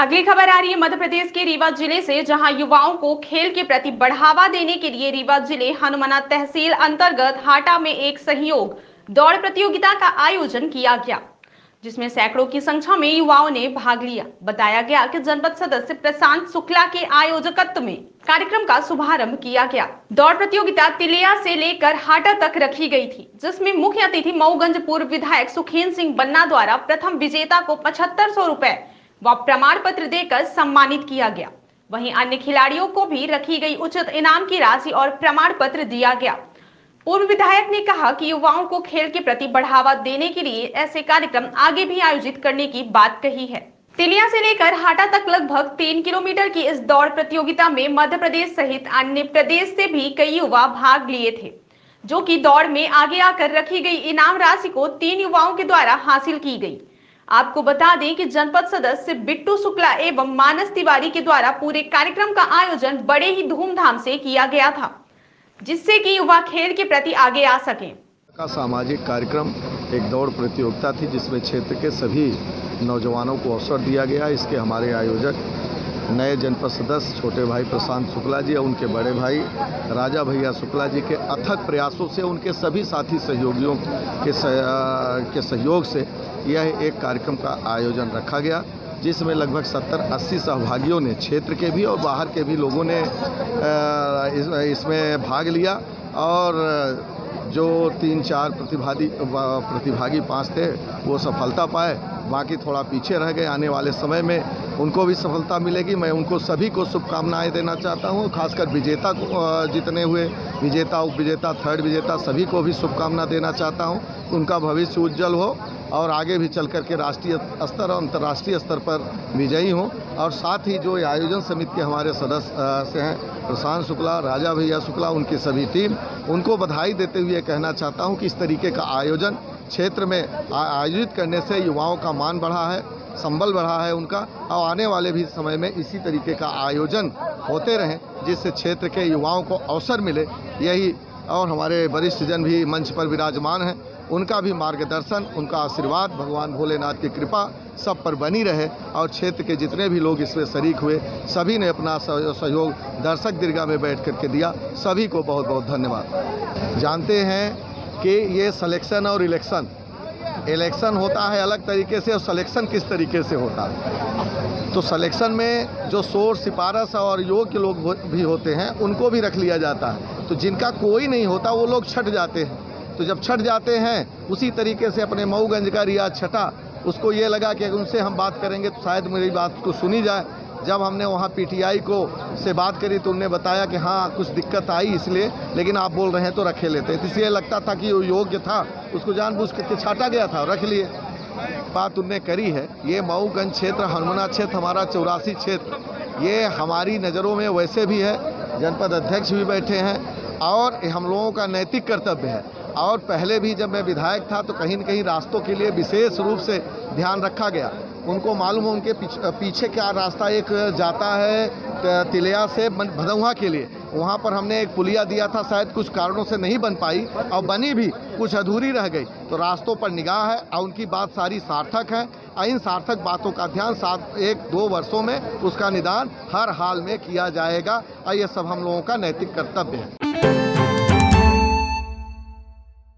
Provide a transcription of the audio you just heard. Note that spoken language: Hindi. अगली खबर आ रही है मध्य प्रदेश के रीवा जिले से, जहां युवाओं को खेल के प्रति बढ़ावा देने के लिए रीवा जिले हनुमाना तहसील अंतर्गत हाटा में एक सहयोग दौड़ प्रतियोगिता का आयोजन किया गया, जिसमें सैकड़ों की संख्या में युवाओं ने भाग लिया। बताया गया कि जनपद सदस्य प्रशांत शुक्ला के आयोजकत्व में कार्यक्रम का शुभारंभ किया गया। दौड़ प्रतियोगिता तिलिया से लेकर हाटा तक रखी गई थी, जिसमें मुख्य अतिथि मऊगंज पूर्व विधायक सुखेन सिंह बन्ना द्वारा प्रथम विजेता को 7500 रुपए व प्रमाण पत्र देकर सम्मानित किया गया। वहीं अन्य खिलाड़ियों को भी रखी गई उचित इनाम की राशि और प्रमाण पत्र दिया गया। पूर्व विधायक ने कहा कि युवाओं को खेल के प्रति बढ़ावा देने के लिए ऐसे कार्यक्रम आगे भी आयोजित करने की बात कही है। तिलिया से लेकर हाटा तक लगभग 3 किलोमीटर की इस दौड़ प्रतियोगिता में मध्य प्रदेश सहित अन्य प्रदेश से भी कई युवा भाग लिए थे, जो कि दौड़ में आगे आकर रखी गई इनाम राशि को 3 युवाओं के द्वारा हासिल की गई। आपको बता दें कि जनपद सदस्य बिट्टू शुक्ला एवं मानस तिवारी के द्वारा पूरे कार्यक्रम का आयोजन बड़े ही धूमधाम से किया गया था, जिससे कि युवा खेल के प्रति आगे आ सकें। का सामाजिक कार्यक्रम एक दौड़ प्रतियोगिता थी, जिसमें क्षेत्र के सभी नौजवानों को अवसर दिया गया। इसके हमारे आयोजक नए जनपद सदस्य छोटे भाई प्रशांत शुक्ला जी और उनके बड़े भाई राजा भैया शुक्ला जी के अथक प्रयासों से, उनके सभी साथी सहयोगियों के सहयोग से यह एक कार्यक्रम का आयोजन रखा गया, जिसमें लगभग 70-80 सहभागियों ने क्षेत्र के भी और बाहर के भी लोगों ने इसमें भाग लिया। और जो 3-4 प्रतिभागी 5 थे वो सफलता पाए, बाकी थोड़ा पीछे रह गए। आने वाले समय में उनको भी सफलता मिलेगी। मैं उनको सभी को शुभकामनाएं देना चाहता हूं, खासकर विजेता को, जितने हुए विजेता, उप विजेता, थर्ड विजेता, सभी को भी शुभकामना देना चाहता हूं। उनका भविष्य उज्जवल हो और आगे भी चल करके राष्ट्रीय स्तर और अंतर्राष्ट्रीय स्तर पर विजयी हों। और साथ ही जो आयोजन समिति के हमारे सदस्य हैं प्रशांत शुक्ला, राजा भैया शुक्ला, उनकी सभी टीम, उनको बधाई देते हुए कहना चाहता हूं कि इस तरीके का आयोजन क्षेत्र में आयोजित करने से युवाओं का मान बढ़ा है, संबल बढ़ा है उनका, और आने वाले भी समय में इसी तरीके का आयोजन होते रहें, जिससे क्षेत्र के युवाओं को अवसर मिले। यही और हमारे वरिष्ठ जन भी मंच पर विराजमान हैं, उनका भी मार्गदर्शन, उनका आशीर्वाद, भगवान भोलेनाथ की कृपा सब पर बनी रहे। और क्षेत्र के जितने भी लोग इसमें शरीक हुए, सभी ने अपना सहयोग दर्शक दीर्घा में बैठ करके दिया। सभी को बहुत बहुत धन्यवाद। जानते हैं कि ये सिलेक्शन और इलेक्शन होता है अलग तरीके से, और सिलेक्शन किस तरीके से होता है, तो सिलेक्शन में जो शोर सिफारिश और योग्य लोग भी होते हैं उनको भी रख लिया जाता है, तो जिनका कोई नहीं होता वो लोग छट जाते हैं। तो जब छट जाते हैं, उसी तरीके से अपने मऊगंज का रियाज छटा। उसको ये लगा कि अगर उनसे हम बात करेंगे तो शायद मेरी बात को सुनी जाए। जब हमने वहाँ पीटीआई को से बात करी तो उनने बताया कि हाँ कुछ दिक्कत आई इसलिए, लेकिन आप बोल रहे हैं तो रखे लेते हैं। इसलिए लगता था कि वो योग्य था, उसको जानबूझ करके छाटा गया था, रख लिए। बात उनने करी है। ये मऊगंज क्षेत्र, हनुमाना क्षेत्र, हमारा 84 क्षेत्र, ये हमारी नज़रों में वैसे भी है, जनपद अध्यक्ष भी बैठे हैं, और हम लोगों का नैतिक कर्तव्य है। और पहले भी जब मैं विधायक था तो कहीं न कहीं रास्तों के लिए विशेष रूप से ध्यान रखा गया। उनको मालूम है उनके पीछे क्या रास्ता एक जाता है तिलिया से भदौहा के लिए, वहाँ पर हमने एक पुलिया दिया था, शायद कुछ कारणों से नहीं बन पाई, और बनी भी कुछ अधूरी रह गई। तो रास्तों पर निगाह है और उनकी बात सारी सार्थक है। इन सार्थक बातों का ध्यान 1-2 वर्षों में उसका निदान हर हाल में किया जाएगा, और ये सब हम लोगों का नैतिक कर्तव्य है।